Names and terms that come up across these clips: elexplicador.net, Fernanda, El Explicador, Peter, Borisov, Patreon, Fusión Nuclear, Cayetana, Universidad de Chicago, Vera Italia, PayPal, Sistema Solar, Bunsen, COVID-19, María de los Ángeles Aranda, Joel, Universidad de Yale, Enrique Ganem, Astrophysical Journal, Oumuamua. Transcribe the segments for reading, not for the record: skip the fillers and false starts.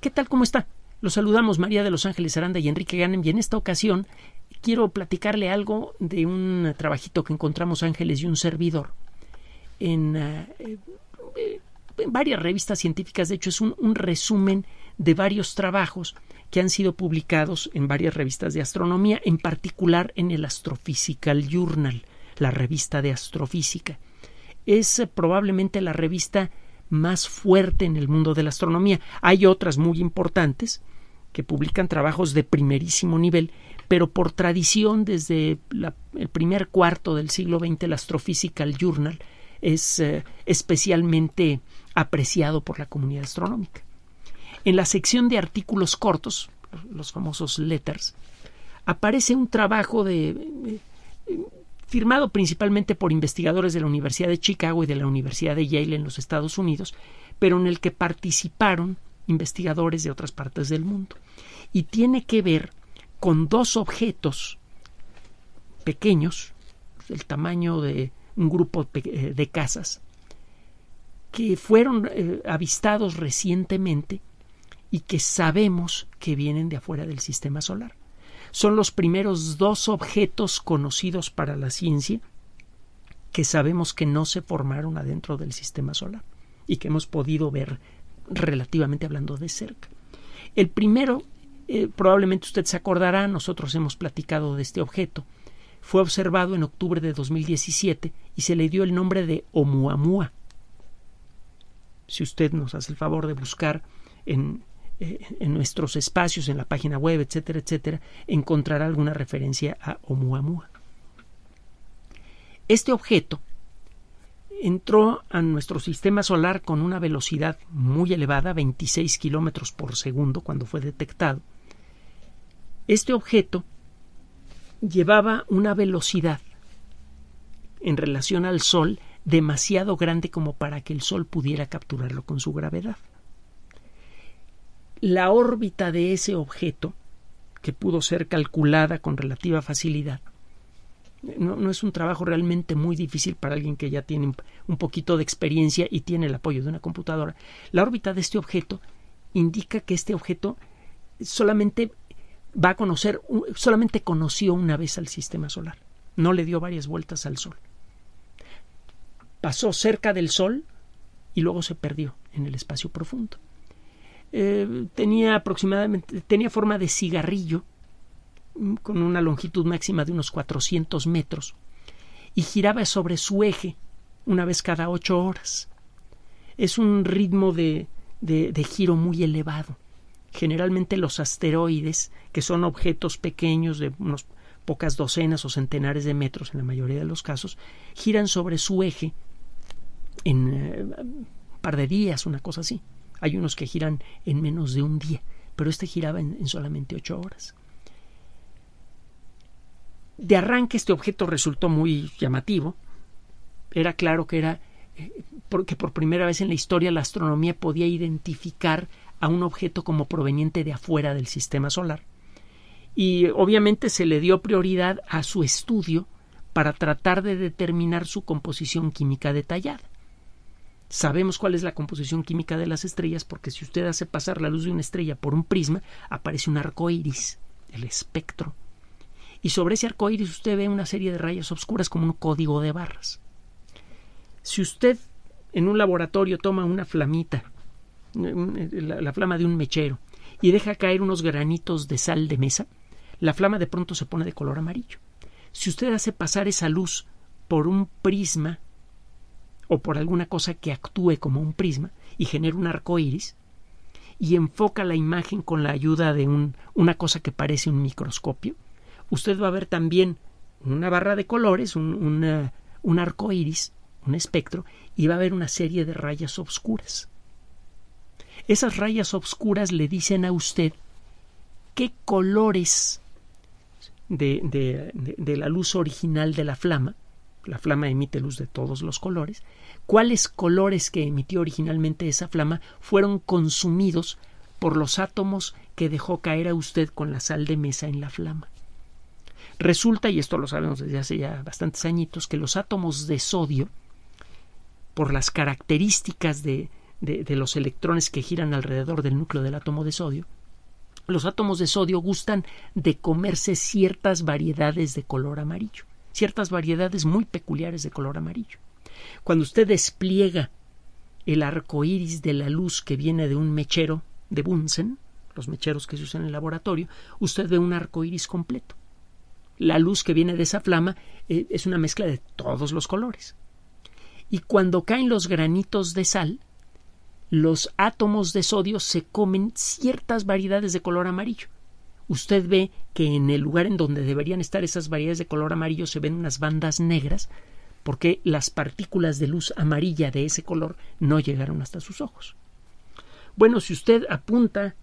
¿Qué tal? ¿Cómo está? Los saludamos María de los Ángeles Aranda y Enrique Ganem, y en esta ocasión quiero platicarle algo de un trabajito que encontramos Ángeles y un servidor en varias revistas científicas. De hecho, es un resumen de varios trabajos que han sido publicados en varias revistas de astronomía, en particular en el Astrophysical Journal, la revista de astrofísica. Es probablemente la revista más fuerte en el mundo de la astronomía. Hay otras muy importantes que publican trabajos de primerísimo nivel, pero por tradición desde el primer cuarto del siglo XX el Astrophysical Journal es especialmente apreciado por la comunidad astronómica. En la sección de artículos cortos, los famosos letters, aparece un trabajo firmado principalmente por investigadores de la Universidad de Chicago y de la Universidad de Yale en los Estados Unidos, pero en el que participaron investigadores de otras partes del mundo. Y tiene que ver con dos objetos pequeños, del tamaño de un grupo de casas, que fueron avistados recientemente y que sabemos que vienen de afuera del sistema solar. Son los primeros dos objetos conocidos para la ciencia que sabemos que no se formaron adentro del sistema solar y que hemos podido ver relativamente hablando de cerca. El primero, probablemente usted se acordará, nosotros hemos platicado de este objeto, fue observado en octubre de 2017 y se le dio el nombre de Oumuamua. Si usted nos hace el favor de buscar en nuestros espacios, en la página web, etcétera, etcétera, encontrará alguna referencia a Oumuamua. Este objeto entró a nuestro sistema solar con una velocidad muy elevada, 26 kilómetros por segundo, cuando fue detectado. Este objeto llevaba una velocidad en relación al Sol demasiado grande como para que el Sol pudiera capturarlo con su gravedad. La órbita de ese objeto, que pudo ser calculada con relativa facilidad, no es un trabajo realmente muy difícil para alguien que ya tiene un poquito de experiencia y tiene el apoyo de una computadora. La órbita de este objeto indica que este objeto solamente conoció una vez al sistema solar, no le dio varias vueltas al Sol. Pasó cerca del Sol y luego se perdió en el espacio profundo. Tenía forma de cigarrillo con una longitud máxima de unos 400 metros y giraba sobre su eje una vez cada 8 horas. Es un ritmo de giro muy elevado. Generalmente los asteroides, que son objetos pequeños de unos pocas docenas o centenares de metros en la mayoría de los casos, giran sobre su eje en un par de días, una cosa así. Hay unos que giran en menos de un día, pero este giraba en solamente 8 horas. De arranque este objeto resultó muy llamativo. Era claro que por primera vez en la historia la astronomía podía identificar a un objeto como proveniente de afuera del sistema solar. Y obviamente se le dio prioridad a su estudio para tratar de determinar su composición química detallada. Sabemos cuál es la composición química de las estrellas porque si usted hace pasar la luz de una estrella por un prisma, aparece un arco iris, el espectro. Y sobre ese arco iris usted ve una serie de rayas oscuras como un código de barras. Si usted en un laboratorio toma una flamita, la flama de un mechero, y deja caer unos granitos de sal de mesa, la flama de pronto se pone de color amarillo. Si usted hace pasar esa luz por un prisma, o por alguna cosa que actúe como un prisma y genera un arco iris y enfoca la imagen con la ayuda de una cosa que parece un microscopio, usted va a ver también una barra de colores, un arco iris, un espectro, y va a ver una serie de rayas oscuras. Esas rayas oscuras le dicen a usted qué colores de la luz original de la flama. La flama emite luz de todos los colores. ¿Cuáles colores que emitió originalmente esa flama fueron consumidos por los átomos que dejó caer a usted con la sal de mesa en la flama? Resulta, y esto lo sabemos desde hace ya bastantes añitos, que los átomos de sodio, por las características de los electrones que giran alrededor del núcleo del átomo de sodio, los átomos de sodio gustan de comerse ciertas variedades de color amarillo, ciertas variedades muy peculiares de color amarillo. Cuando usted despliega el arco iris de la luz que viene de un mechero de Bunsen, los mecheros que se usan en el laboratorio, usted ve un arco iris completo. La luz que viene de esa flama es una mezcla de todos los colores. Y cuando caen los granitos de sal, los átomos de sodio se comen ciertas variedades de color amarillo. Usted ve que en el lugar en donde deberían estar esas variedades de color amarillo se ven unas bandas negras, porque las partículas de luz amarilla de ese color no llegaron hasta sus ojos. Bueno, si usted apunta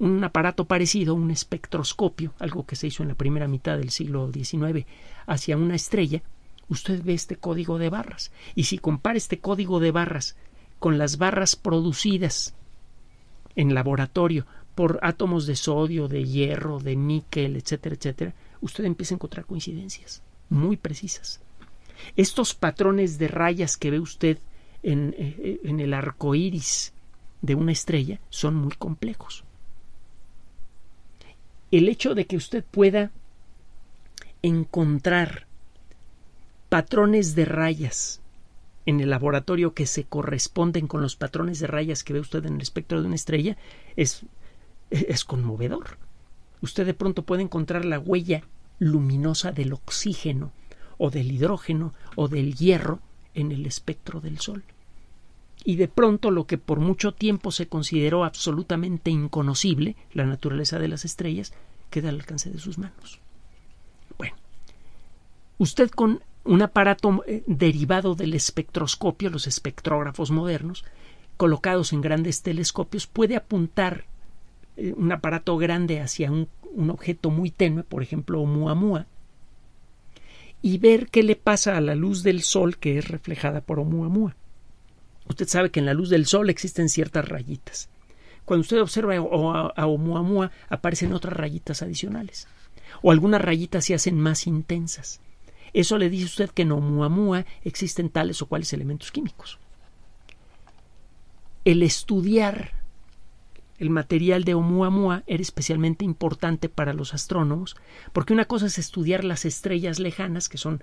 un aparato parecido, un espectroscopio, algo que se hizo en la primera mitad del siglo XIX, hacia una estrella, usted ve este código de barras. Y si compara este código de barras con las barras producidas en laboratorio por átomos de sodio, de hierro, de níquel, etcétera, etcétera, usted empieza a encontrar coincidencias muy precisas. Estos patrones de rayas que ve usted en el arco iris de una estrella son muy complejos. El hecho de que usted pueda encontrar patrones de rayas en el laboratorio que se corresponden con los patrones de rayas que ve usted en el espectro de una estrella es conmovedor. Usted de pronto puede encontrar la huella luminosa del oxígeno o del hidrógeno o del hierro en el espectro del Sol. Y de pronto lo que por mucho tiempo se consideró absolutamente inconocible, la naturaleza de las estrellas, queda al alcance de sus manos. Bueno, usted con un aparato derivado del espectroscopio, los espectrógrafos modernos, colocados en grandes telescopios, puede apuntar un aparato grande hacia un objeto muy tenue, por ejemplo, Oumuamua, y ver qué le pasa a la luz del Sol que es reflejada por Oumuamua. Usted sabe que en la luz del Sol existen ciertas rayitas. Cuando usted observa a Oumuamua, aparecen otras rayitas adicionales, o algunas rayitas se hacen más intensas. Eso le dice usted que en Oumuamua existen tales o cuales elementos químicos. El estudiar el material de Oumuamua era especialmente importante para los astrónomos, porque una cosa es estudiar las estrellas lejanas, que son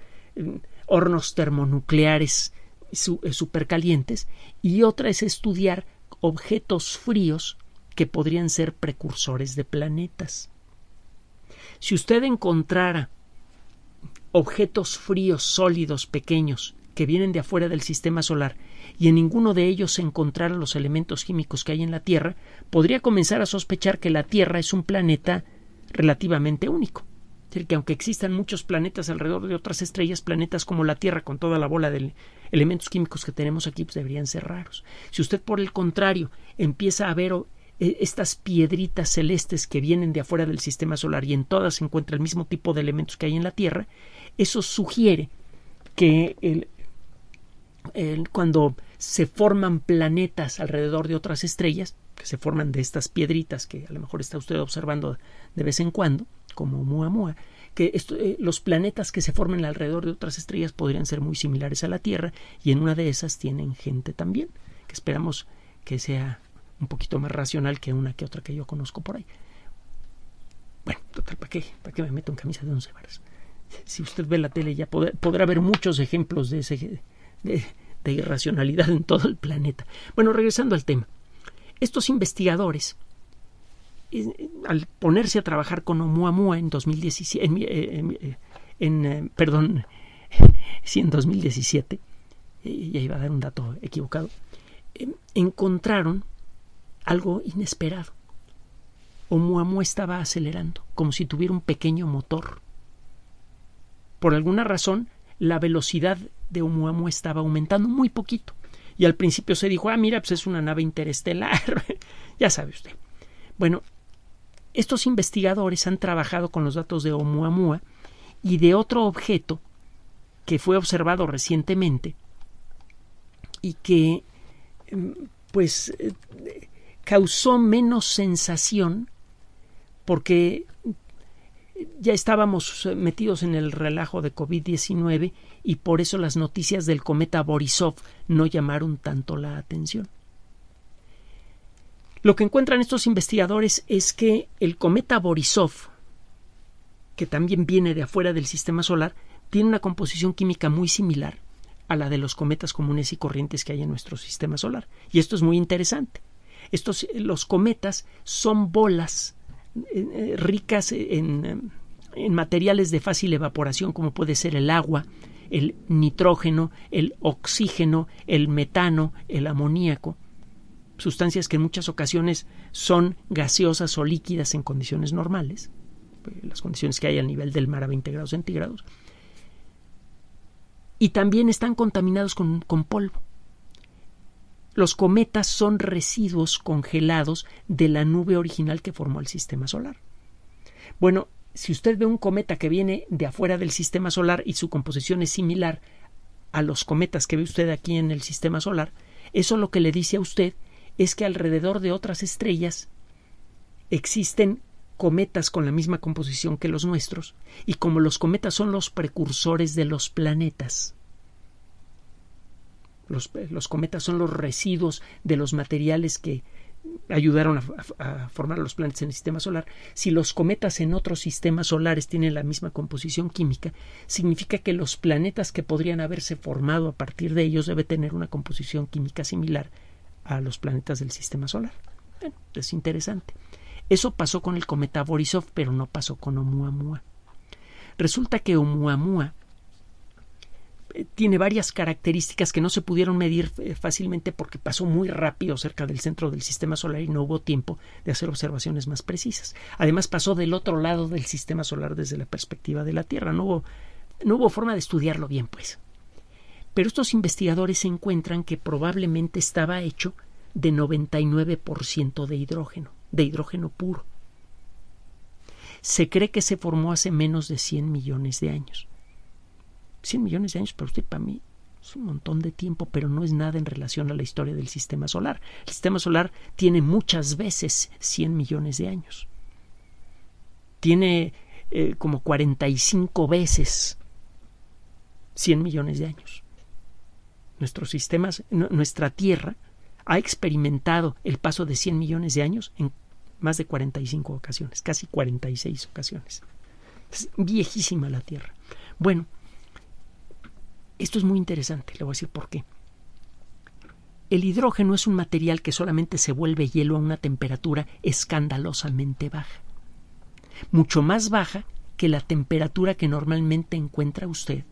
hornos termonucleares supercalientes, y otra es estudiar objetos fríos que podrían ser precursores de planetas. Si usted encontrara objetos fríos, sólidos, pequeños, que vienen de afuera del sistema solar, y en ninguno de ellos se encontraran los elementos químicos que hay en la Tierra, podría comenzar a sospechar que la Tierra es un planeta relativamente único. Es decir, que aunque existan muchos planetas alrededor de otras estrellas, planetas como la Tierra, con toda la bola de elementos químicos que tenemos aquí, pues deberían ser raros. Si usted, por el contrario, empieza a ver estas piedritas celestes que vienen de afuera del sistema solar y en todas se encuentra el mismo tipo de elementos que hay en la Tierra, eso sugiere que cuando se forman planetas alrededor de otras estrellas, que se forman de estas piedritas que a lo mejor está usted observando de vez en cuando, como Oumuamua, que los planetas que se formen alrededor de otras estrellas podrían ser muy similares a la Tierra, y en una de esas tienen gente también, que esperamos que sea un poquito más racional que una que otra que yo conozco por ahí. Bueno, total, ¿para qué me meto en camisa de 11 varas? Si usted ve la tele ya podrá ver muchos ejemplos de irracionalidad en todo el planeta. Bueno, regresando al tema. Estos investigadores, al ponerse a trabajar con Oumuamua en 2017, en 2017, ya iba a dar un dato equivocado, encontraron algo inesperado. Oumuamua estaba acelerando, como si tuviera un pequeño motor. Por alguna razón, la velocidad de Oumuamua estaba aumentando muy poquito. Y al principio se dijo, mira, pues es una nave interestelar. Ya sabe usted. Bueno, estos investigadores han trabajado con los datos de Oumuamua y de otro objeto que fue observado recientemente y que, pues, causó menos sensación porque ya estábamos metidos en el relajo de COVID-19 y por eso las noticias del cometa Borisov no llamaron tanto la atención. Lo que encuentran estos investigadores es que el cometa Borisov, que también viene de afuera del sistema solar, tiene una composición química muy similar a la de los cometas comunes y corrientes que hay en nuestro sistema solar. Y esto es muy interesante. Los cometas son bolas ricas en materiales de fácil evaporación, como puede ser el agua, el nitrógeno, el oxígeno, el metano, el amoníaco, sustancias que en muchas ocasiones son gaseosas o líquidas en condiciones normales, las condiciones que hay al nivel del mar a 20 grados centígrados, y también están contaminados con polvo. Los cometas son residuos congelados de la nube original que formó el sistema solar. Bueno, si usted ve un cometa que viene de afuera del sistema solar y su composición es similar a los cometas que ve usted aquí en el sistema solar, eso lo que le dice a usted es que alrededor de otras estrellas existen cometas con la misma composición que los nuestros, y como los cometas son los precursores de los planetas, los cometas son los residuos de los materiales que ayudaron a formar los planetas en el sistema solar. Si los cometas en otros sistemas solares tienen la misma composición química, significa que los planetas que podrían haberse formado a partir de ellos debe tener una composición química similar a los planetas del sistema solar. Bueno, es interesante. Eso pasó con el cometa Borisov, pero no pasó con Oumuamua. Resulta que Oumuamua tiene varias características que no se pudieron medir fácilmente porque pasó muy rápido cerca del centro del sistema solar y no hubo tiempo de hacer observaciones más precisas. Además, pasó del otro lado del sistema solar desde la perspectiva de la Tierra. No hubo forma de estudiarlo bien, pues. Pero estos investigadores encuentran que probablemente estaba hecho de 99% de hidrógeno puro. Se cree que se formó hace menos de 100 millones de años. 100 millones de años para usted, para mí, es un montón de tiempo, pero no es nada en relación a la historia del sistema solar. El sistema solar tiene muchas veces 100 millones de años. Tiene como 45 veces 100 millones de años. Nuestros sistemas, nuestra Tierra ha experimentado el paso de 100 millones de años en más de 45 ocasiones, casi 46 ocasiones. Es viejísima la Tierra. Bueno, esto es muy interesante, le voy a decir por qué. El hidrógeno es un material que solamente se vuelve hielo a una temperatura escandalosamente baja. Mucho más baja que la temperatura que normalmente encuentra usted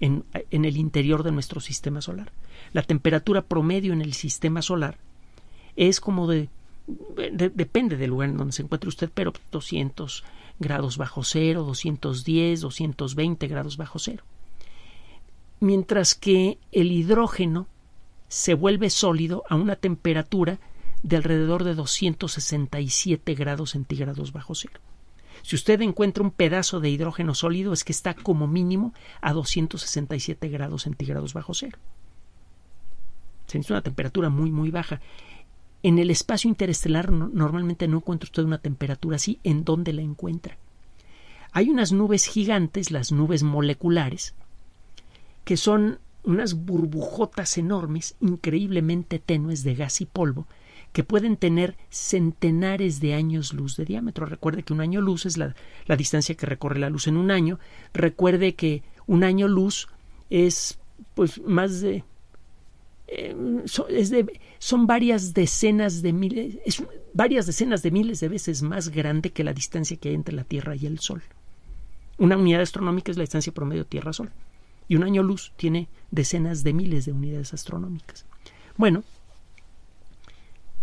en el interior de nuestro sistema solar. La temperatura promedio en el sistema solar es como depende del lugar en donde se encuentre usted, pero 200 grados bajo cero, 210, 220 grados bajo cero. Mientras que el hidrógeno se vuelve sólido a una temperatura de alrededor de 267 grados centígrados bajo cero. Si usted encuentra un pedazo de hidrógeno sólido, es que está como mínimo a 267 grados centígrados bajo cero. Se necesita una temperatura muy, muy baja. En el espacio interestelar normalmente no encuentra usted una temperatura así. ¿En dónde la encuentra? Hay unas nubes gigantes, las nubes moleculares, que son unas burbujotas enormes, increíblemente tenues de gas y polvo, que pueden tener centenares de años luz de diámetro. Recuerde que un año luz es la distancia que recorre la luz en un año. Recuerde que un año luz es, pues, más de... son varias decenas de miles... Es varias decenas de miles de veces más grande que la distancia que hay entre la Tierra y el Sol. Una unidad astronómica es la distancia promedio Tierra-Sol. Y un año luz tiene decenas de miles de unidades astronómicas. Bueno,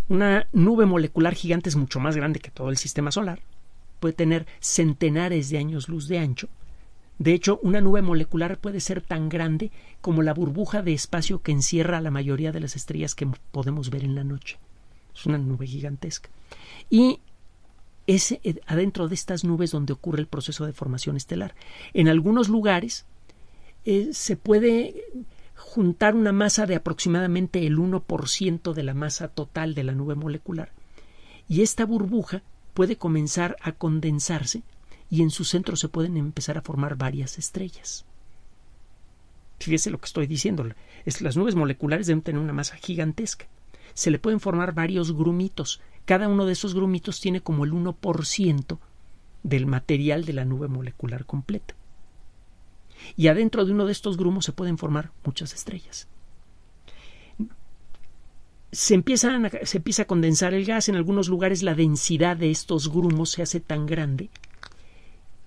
una nube molecular gigante es mucho más grande que todo el sistema solar. Puede tener centenares de años luz de ancho. De hecho, una nube molecular puede ser tan grande como la burbuja de espacio que encierra a la mayoría de las estrellas que podemos ver en la noche. Es una nube gigantesca. Y es adentro de estas nubes donde ocurre el proceso de formación estelar. En algunos lugares se puede juntar una masa de aproximadamente el 1% de la masa total de la nube molecular, y esta burbuja puede comenzar a condensarse y en su centro se pueden empezar a formar varias estrellas. Fíjese lo que estoy diciendo, las nubes moleculares deben tener una masa gigantesca. se le pueden formar varios grumitos. Cada uno de esos grumitos tiene como el 1% del material de la nube molecular completa. Y adentro de uno de estos grumos se pueden formar muchas estrellas. Se empieza a condensar el gas. En algunos lugares la densidad de estos grumos se hace tan grande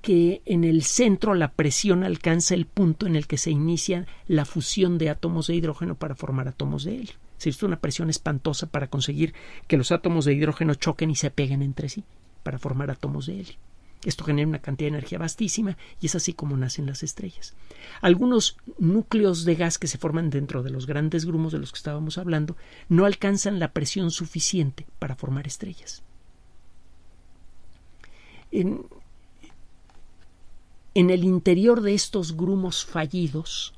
que en el centro la presión alcanza el punto en el que se inicia la fusión de átomos de hidrógeno para formar átomos de helio. Se hizo una presión espantosa para conseguir que los átomos de hidrógeno choquen y se peguen entre sí para formar átomos de helio. Esto genera una cantidad de energía vastísima y es así como nacen las estrellas. Algunos núcleos de gas que se forman dentro de los grandes grumos de los que estábamos hablando no alcanzan la presión suficiente para formar estrellas. En el interior de estos grumos fallidos,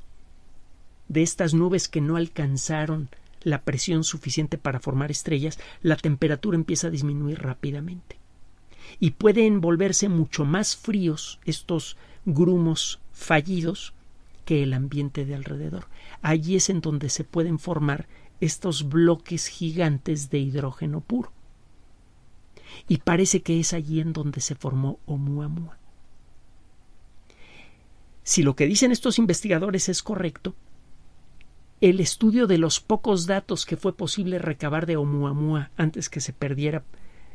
de estas nubes que no alcanzaron la presión suficiente para formar estrellas, la temperatura empieza a disminuir rápidamente. Y pueden volverse mucho más fríos estos grumos fallidos que el ambiente de alrededor. Allí es en donde se pueden formar estos bloques gigantes de hidrógeno puro. Y parece que es allí en donde se formó Oumuamua. Si lo que dicen estos investigadores es correcto, el estudio de los pocos datos que fue posible recabar de Oumuamua antes que se perdiera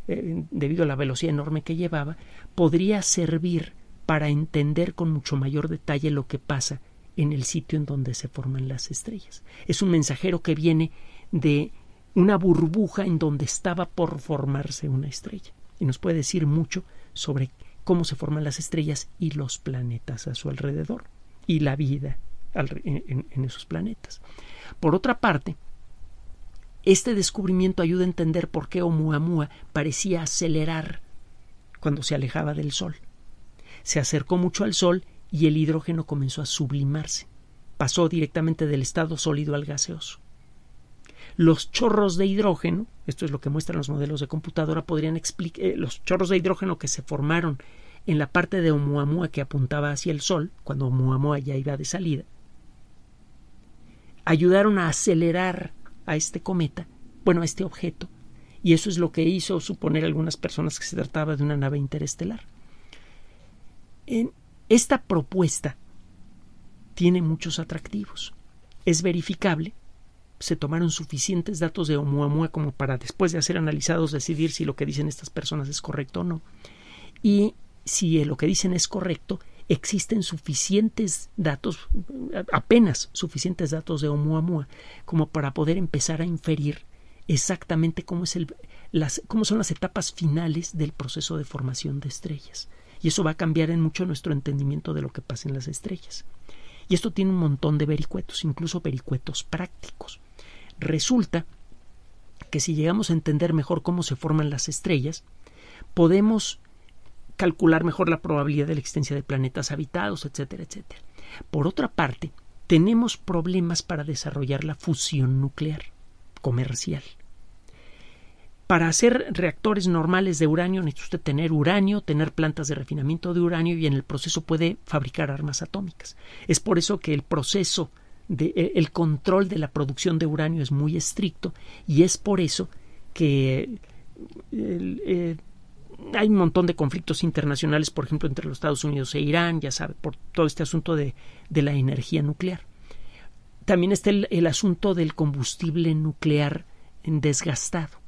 debido a la velocidad enorme que llevaba, podría servir para entender con mucho mayor detalle lo que pasa en el sitio en donde se forman las estrellas. Es un mensajero que viene de una burbuja en donde estaba por formarse una estrella y nos puede decir mucho sobre cómo se forman las estrellas y los planetas a su alrededor y la vida en esos planetas. Por otra parte, este descubrimiento ayuda a entender por qué Oumuamua parecía acelerar cuando se alejaba del Sol. Se acercó mucho al Sol y el hidrógeno comenzó a sublimarse. Pasó directamente del estado sólido al gaseoso. Los chorros de hidrógeno, esto es lo que muestran los modelos de computadora, podrían explicar los chorros de hidrógeno que se formaron en la parte de Oumuamua que apuntaba hacia el Sol, cuando Oumuamua ya iba de salida, ayudaron a acelerar a este cometa, bueno, a este objeto, y eso es lo que hizo suponer algunas personas que se trataba de una nave interestelar. Esta propuesta tiene muchos atractivos. Es verificable, se tomaron suficientes datos de Oumuamua como para, después de ser analizados, decidir si lo que dicen estas personas es correcto o no. Y si lo que dicen es correcto, existen suficientes datos, apenas suficientes datos de Oumuamua como para poder empezar a inferir exactamente cómo son las etapas finales del proceso de formación de estrellas. Y eso va a cambiar en mucho nuestro entendimiento de lo que pasa en las estrellas. Y esto tiene un montón de vericuetos, incluso vericuetos prácticos. Resulta que si llegamos a entender mejor cómo se forman las estrellas, podemos calcular mejor la probabilidad de la existencia de planetas habitados, etcétera, etcétera. Por otra parte, tenemos problemas para desarrollar la fusión nuclear comercial. Para hacer reactores normales de uranio necesita usted tener uranio, tener plantas de refinamiento de uranio y en el proceso puede fabricar armas atómicas. Es por eso que el proceso, el control de la producción de uranio es muy estricto y es por eso que hay un montón de conflictos internacionales, por ejemplo, entre los Estados Unidos e Irán, ya sabe, por todo este asunto de la energía nuclear. También está el asunto del combustible nuclear desgastado.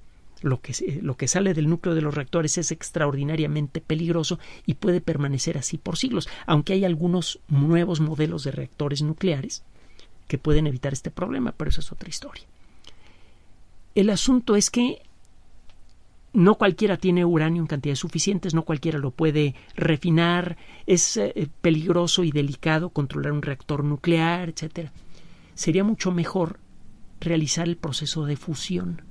Lo que sale del núcleo de los reactores es extraordinariamente peligroso y puede permanecer así por siglos, aunque hay algunos nuevos modelos de reactores nucleares que pueden evitar este problema, pero esa es otra historia. El asunto es que no cualquiera tiene uranio en cantidades suficientes, no cualquiera lo puede refinar, es peligroso y delicado controlar un reactor nuclear, etc. Sería mucho mejor realizar el proceso de fusión.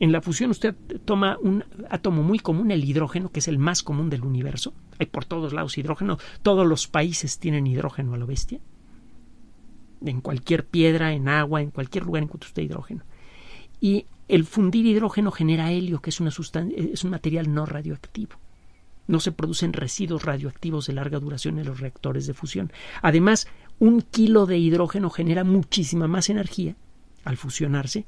En la fusión usted toma un átomo muy común, el hidrógeno, que es el más común del universo. Hay por todos lados hidrógeno, todos los países tienen hidrógeno a lo bestia. En cualquier piedra, en agua, en cualquier lugar encuentra usted hidrógeno. Y el fundir hidrógeno genera helio, que es un material no radioactivo. No se producen residuos radioactivos de larga duración en los reactores de fusión. Además, 1 kilo de hidrógeno genera muchísima más energía al fusionarse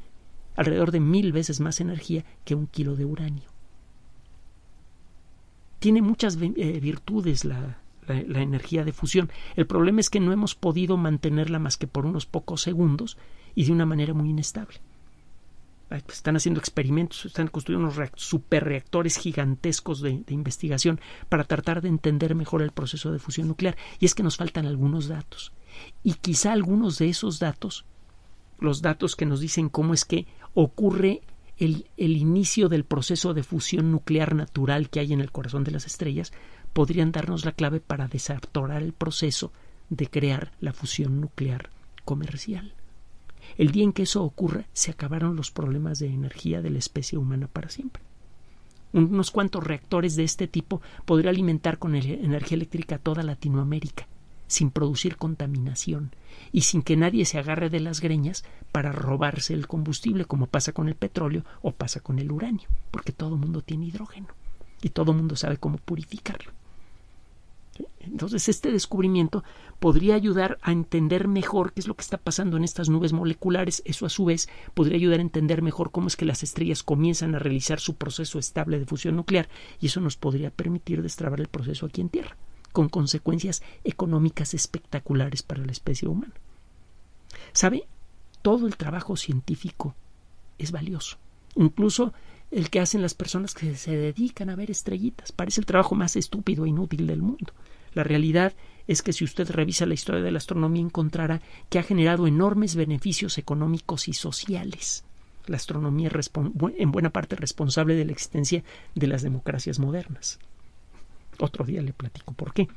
alrededor de 1000 veces más energía que 1 kilo de uranio. Tiene muchas virtudes la energía de fusión. El problema es que no hemos podido mantenerla más que por unos pocos segundos y de una manera muy inestable. Están haciendo experimentos, están construyendo unos superreactores gigantescos de investigación para tratar de entender mejor el proceso de fusión nuclear. Y es que nos faltan algunos datos. Y quizá algunos de esos datos, los datos que nos dicen cómo es que ocurre el inicio del proceso de fusión nuclear natural que hay en el corazón de las estrellas, podrían darnos la clave para desatorar el proceso de crear la fusión nuclear comercial. El día en que eso ocurra, se acabaron los problemas de energía de la especie humana para siempre. Unos cuantos reactores de este tipo podría alimentar con energía eléctrica toda Latinoamérica, sin producir contaminación y sin que nadie se agarre de las greñas para robarse el combustible, como pasa con el petróleo o pasa con el uranio, porque todo el mundo tiene hidrógeno y todo el mundo sabe cómo purificarlo. Entonces, este descubrimiento podría ayudar a entender mejor qué es lo que está pasando en estas nubes moleculares. Eso, a su vez, podría ayudar a entender mejor cómo es que las estrellas comienzan a realizar su proceso estable de fusión nuclear, y eso nos podría permitir destrabar el proceso aquí en Tierra, con consecuencias económicas espectaculares para la especie humana. ¿Sabe? Todo el trabajo científico es valioso. Incluso el que hacen las personas que se dedican a ver estrellitas. Parece el trabajo más estúpido e inútil del mundo. La realidad es que si usted revisa la historia de la astronomía, encontrará que ha generado enormes beneficios económicos y sociales. La astronomía es en buena parte responsable de la existencia de las democracias modernas. Otro día le platico por qué.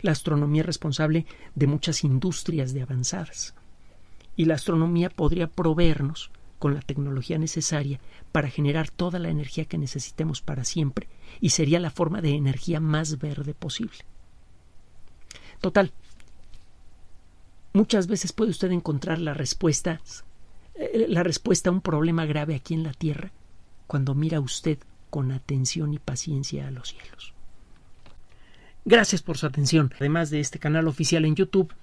La astronomía es responsable de muchas industrias de avanzadas. Y la astronomía podría proveernos con la tecnología necesaria para generar toda la energía que necesitemos para siempre, y sería la forma de energía más verde posible. Total, muchas veces puede usted encontrar la respuesta a un problema grave aquí en la Tierra cuando mira usted con atención y paciencia a los cielos. Gracias por su atención. Además de este canal oficial en YouTube,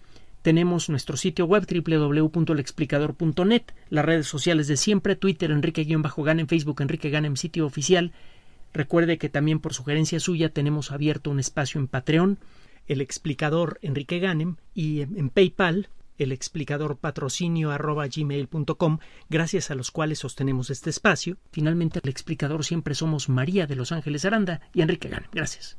tenemos nuestro sitio web www.elexplicador.net, las redes sociales de siempre, Twitter, Enrique-Ganem, Facebook, Enrique Ganem, sitio oficial. Recuerde que también por sugerencia suya tenemos abierto un espacio en Patreon, El Explicador Enrique Ganem, y en PayPal, elexplicadorpatrocinio@gmail.com, gracias a los cuales sostenemos este espacio. Finalmente, El Explicador siempre somos María de los Ángeles Aranda y Enrique Ganem. Gracias.